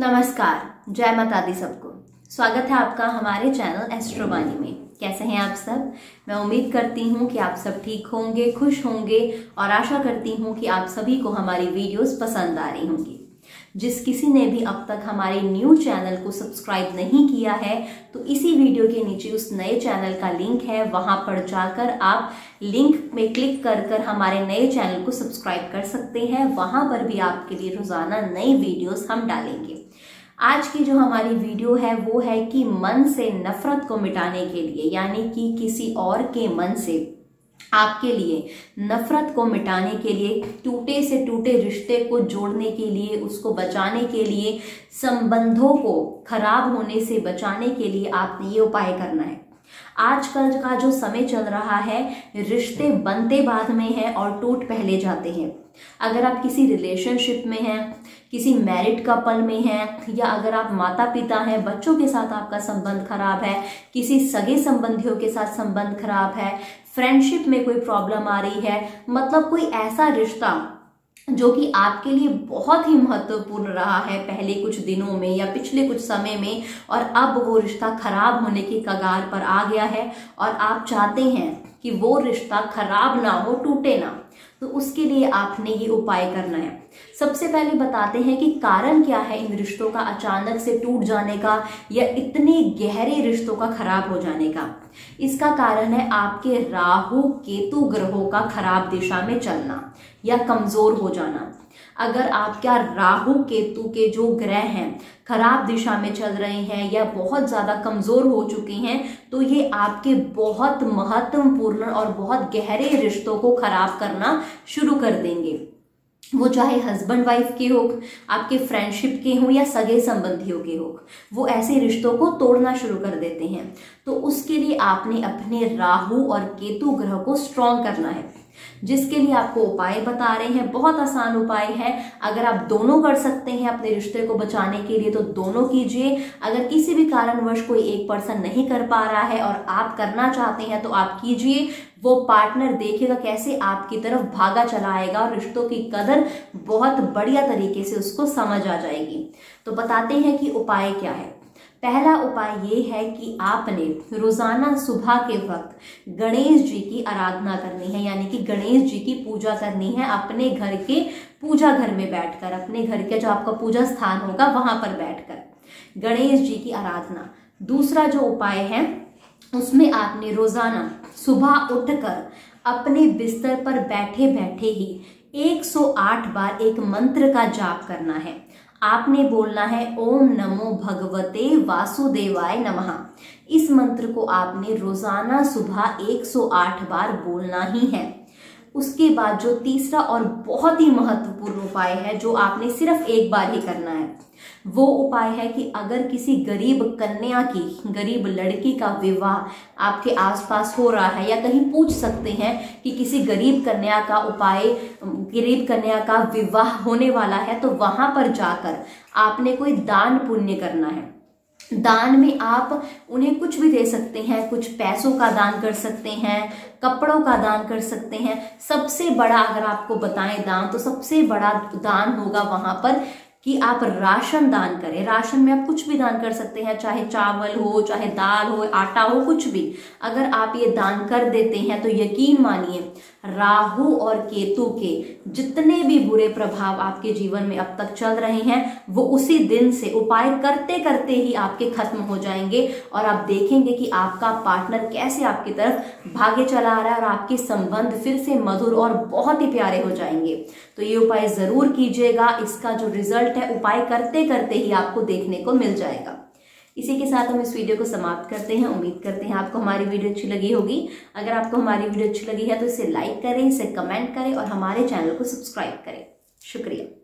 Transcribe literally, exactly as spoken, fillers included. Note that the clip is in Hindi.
नमस्कार, जय माता दी सबको। स्वागत है आपका हमारे चैनल एस्ट्रो बानी में। कैसे हैं आप सब? मैं उम्मीद करती हूँ कि आप सब ठीक होंगे, खुश होंगे और आशा करती हूँ कि आप सभी को हमारी वीडियोस पसंद आ रही होंगी। जिस किसी ने भी अब तक हमारे न्यू चैनल को सब्सक्राइब नहीं किया है तो इसी वीडियो के नीचे उस नए चैनल का लिंक है, वहां पर जाकर आप लिंक में क्लिक कर कर हमारे नए चैनल को सब्सक्राइब कर सकते हैं। वहां पर भी आपके लिए रोजाना नई वीडियोस हम डालेंगे। आज की जो हमारी वीडियो है वो है कि मन से नफरत को मिटाने के लिए, यानी कि किसी और के मन से आपके लिए नफरत को मिटाने के लिए, टूटे से टूटे रिश्ते को जोड़ने के लिए, उसको बचाने के लिए, संबंधों को खराब होने से बचाने के लिए आपने ये उपाय करना है। आजकल का जो समय चल रहा है, रिश्ते बनते बाद में हैं और टूट पहले जाते हैं। अगर आप किसी रिलेशनशिप में हैं, किसी मैरिड कपल में हैं, या अगर आप माता पिता हैं, बच्चों के साथ आपका संबंध खराब है, किसी सगे संबंधियों के साथ संबंध खराब है, फ्रेंडशिप में कोई प्रॉब्लम आ रही है, मतलब कोई ऐसा रिश्ता जो कि आपके लिए बहुत ही महत्वपूर्ण रहा है पहले कुछ दिनों में या पिछले कुछ समय में, और अब वो रिश्ता खराब होने के कगार पर आ गया है और आप चाहते हैं कि वो रिश्ता खराब ना हो, टूटे ना, तो उसके लिए आपने ये उपाय करना है। सबसे पहले बताते हैं कि कारण क्या है इन रिश्तों का अचानक से टूट जाने का या इतने गहरे रिश्तों का खराब हो जाने का। इसका कारण है आपके राहु केतु ग्रहों का खराब दिशा में चलना या कमजोर हो जाना। अगर आपका राहु केतु के जो ग्रह हैं खराब दिशा में चल रहे हैं या बहुत ज़्यादा कमज़ोर हो चुके हैं तो ये आपके बहुत महत्वपूर्ण और बहुत गहरे रिश्तों को खराब करना शुरू कर देंगे। वो चाहे हस्बैंड वाइफ के हो, आपके फ्रेंडशिप के हो या सगे संबंधियों के हो, वो ऐसे रिश्तों को तोड़ना शुरू कर देते हैं। तो उसके लिए आपने अपने राहु और केतु ग्रह को स्ट्रॉन्ग करना है, जिसके लिए आपको उपाय बता रहे हैं। बहुत आसान उपाय है, अगर आप दोनों कर सकते हैं अपने रिश्ते को बचाने के लिए तो दोनों कीजिए। अगर किसी भी कारणवश कोई एक पर्सन नहीं कर पा रहा है और आप करना चाहते हैं तो आप कीजिए। वो पार्टनर देखेगा कैसे आपकी तरफ भागा चला आएगा और रिश्तों की कदर बहुत बढ़िया तरीके से उसको समझ आ जाएगी। तो बताते हैं कि उपाय क्या है। पहला उपाय ये है कि आपने रोजाना सुबह के वक्त गणेश जी की आराधना करनी है, यानी कि गणेश जी की पूजा करनी है अपने घर के पूजा घर में बैठकर, अपने घर के जो आपका पूजा स्थान होगा वहां पर बैठकर गणेश जी की आराधना। दूसरा जो उपाय है उसमें आपने रोजाना सुबह उठकर अपने बिस्तर पर बैठे बैठे ही एक सौ आठ बार एक मंत्र का जाप करना है। आपने बोलना है ओम नमो भगवते वासुदेवाय नमः। इस मंत्र को आपने रोजाना सुबह एक सौ आठ बार बोलना ही है। उसके बाद जो तीसरा और बहुत ही महत्वपूर्ण उपाय है, जो आपने सिर्फ एक बार ही करना है, वो उपाय है कि अगर किसी गरीब कन्या की, गरीब लड़की का विवाह आपके आसपास हो रहा है या कहीं पूछ सकते हैं कि किसी गरीब कन्या का उपाय गरीब कन्या का विवाह होने वाला है, तो वहां पर जाकर आपने कोई दान पुण्य करना है। दान में आप उन्हें कुछ भी दे सकते हैं, कुछ पैसों का दान कर सकते हैं, कपड़ों का दान कर सकते हैं। सबसे बड़ा, अगर आपको बताएं दान, तो सबसे बड़ा दान होगा वहां पर कि आप राशन दान करें। राशन में आप कुछ भी दान कर सकते हैं, चाहे चावल हो, चाहे दाल हो, आटा हो, कुछ भी। अगर आप ये दान कर देते हैं तो यकीन मानिए राहु और केतु के जितने भी बुरे प्रभाव आपके जीवन में अब तक चल रहे हैं वो उसी दिन से उपाय करते करते ही आपके खत्म हो जाएंगे। और आप देखेंगे कि आपका पार्टनर कैसे आपकी तरफ भागे चला आ रहा है और आपके संबंध फिर से मधुर और बहुत ही प्यारे हो जाएंगे। तो ये उपाय जरूर कीजिएगा, इसका जो रिजल्ट है उपाय करते करते ही आपको देखने को मिल जाएगा। इसी के साथ हम इस वीडियो को समाप्त करते हैं। उम्मीद करते हैं आपको हमारी वीडियो अच्छी लगी होगी। अगर आपको हमारी वीडियो अच्छी लगी है तो इसे लाइक करें, इसे कमेंट करें और हमारे चैनल को सब्सक्राइब करें। शुक्रिया।